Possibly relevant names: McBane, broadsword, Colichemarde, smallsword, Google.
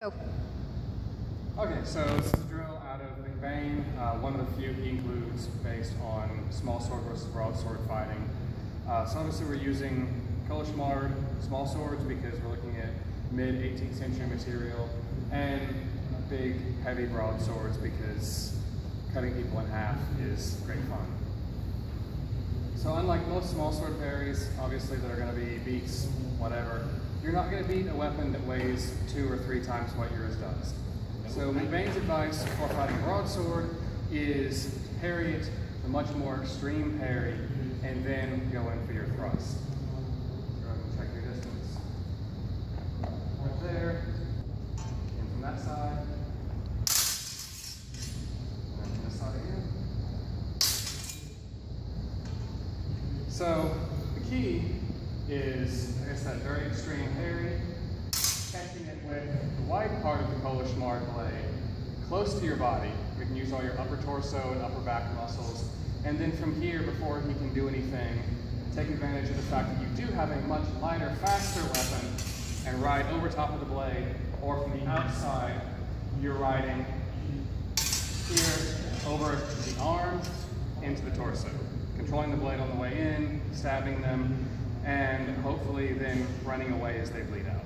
Go. Okay, so this is a drill out of McBane, one of the few heat glues based on small sword versus broadsword fighting. So obviously we're using Colichemarde small swords because we're looking at mid 18th century material, and big heavy broadswords because cutting people in half is great fun. So unlike most small sword parries, obviously there are going to be beats, whatever, you're not going to beat a weapon that weighs 2 or 3 times what yours does. So McBane's advice for fighting broadsword is parry it, a much more extreme parry, and then go in for your thrust. Go ahead and check your distance. Right there, and from that side, and then from this side again. So the key is, I guess, that very extreme parry, catching it with the wide part of the Colichemarde blade close to your body. We can use all your upper torso and upper back muscles, and then from here, before he can do anything, take advantage of the fact that you do have a much lighter, faster weapon and ride over top of the blade, or from the outside, you're riding here over the arm into the torso, controlling the blade on the way in, stabbing them, and hopefully then running away as they bleed out.